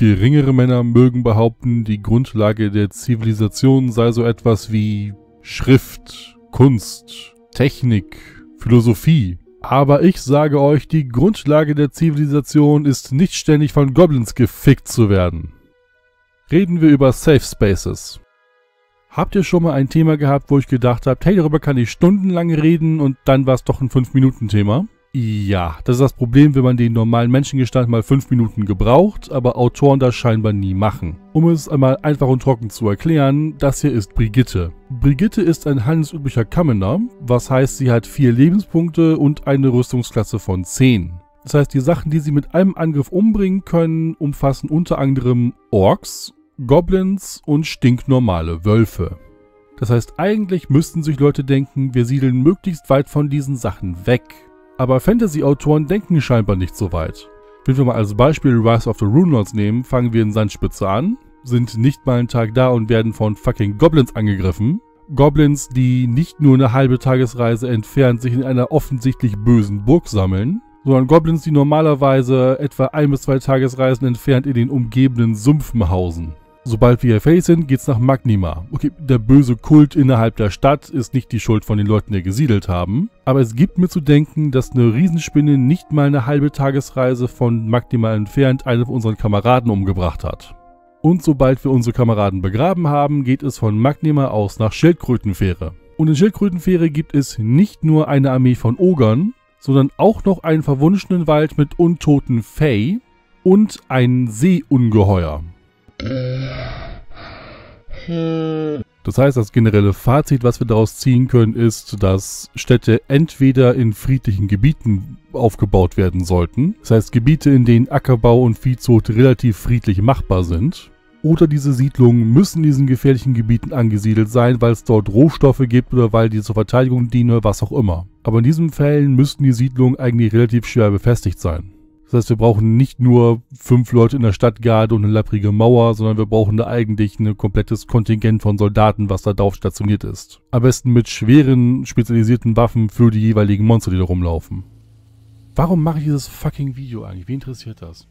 Geringere Männer mögen behaupten, die Grundlage der Zivilisation sei so etwas wie Schrift, Kunst, Technik, Philosophie. Aber ich sage euch, die Grundlage der Zivilisation ist nicht ständig von Goblins gefickt zu werden. Reden wir über Safe Spaces. Habt ihr schon mal ein Thema gehabt, wo ich gedacht habe, hey, darüber kann ich stundenlang reden und dann war es doch ein 5-Minuten-Thema? Ja, das ist das Problem, wenn man den normalen Menschengestand mal 5 Minuten gebraucht, aber Autoren das scheinbar nie machen. Um es einmal einfach und trocken zu erklären, das hier ist Brigitte. Brigitte ist ein handelsüblicher Commoner, was heißt, sie hat 4 Lebenspunkte und eine Rüstungsklasse von 10. Das heißt, die Sachen, die sie mit einem Angriff umbringen können, umfassen unter anderem Orks, Goblins und stinknormale Wölfe. Das heißt, eigentlich müssten sich Leute denken, wir siedeln möglichst weit von diesen Sachen weg. Aber Fantasy-Autoren denken scheinbar nicht so weit. Wenn wir mal als Beispiel Rise of the Runelords nehmen, fangen wir in Sandspitze an, sind nicht mal einen Tag da und werden von fucking Goblins angegriffen. Goblins, die nicht nur eine halbe Tagesreise entfernt sich in einer offensichtlich bösen Burg sammeln, sondern Goblins, die normalerweise etwa 1 bis 2 Tagesreisen entfernt in den umgebenden Sumpfen hausen. Sobald wir hier fertig sind, geht's nach Magnimar. Okay, der böse Kult innerhalb der Stadt ist nicht die Schuld von den Leuten, die gesiedelt haben. Aber es gibt mir zu denken, dass eine Riesenspinne nicht mal eine halbe Tagesreise von Magnimar entfernt einen von unseren Kameraden umgebracht hat. Und sobald wir unsere Kameraden begraben haben, geht es von Magnimar aus nach Schildkrötenfähre. Und in Schildkrötenfähre gibt es nicht nur eine Armee von Ogern, sondern auch noch einen verwunschenen Wald mit untoten Fey und ein Seeungeheuer. Das heißt, das generelle Fazit, was wir daraus ziehen können, ist, dass Städte entweder in friedlichen Gebieten aufgebaut werden sollten, das heißt Gebiete, in denen Ackerbau und Viehzucht relativ friedlich machbar sind, oder diese Siedlungen müssen in diesen gefährlichen Gebieten angesiedelt sein, weil es dort Rohstoffe gibt oder weil die zur Verteidigung dienen, was auch immer. Aber in diesen Fällen müssten die Siedlungen eigentlich relativ schwer befestigt sein. Das heißt, wir brauchen nicht nur 5 Leute in der Stadtgarde und eine lapprige Mauer, sondern wir brauchen da eigentlich ein komplettes Kontingent von Soldaten, was da drauf stationiert ist. Am besten mit schweren, spezialisierten Waffen für die jeweiligen Monster, die da rumlaufen. Warum mache ich dieses fucking Video eigentlich? Wen interessiert das?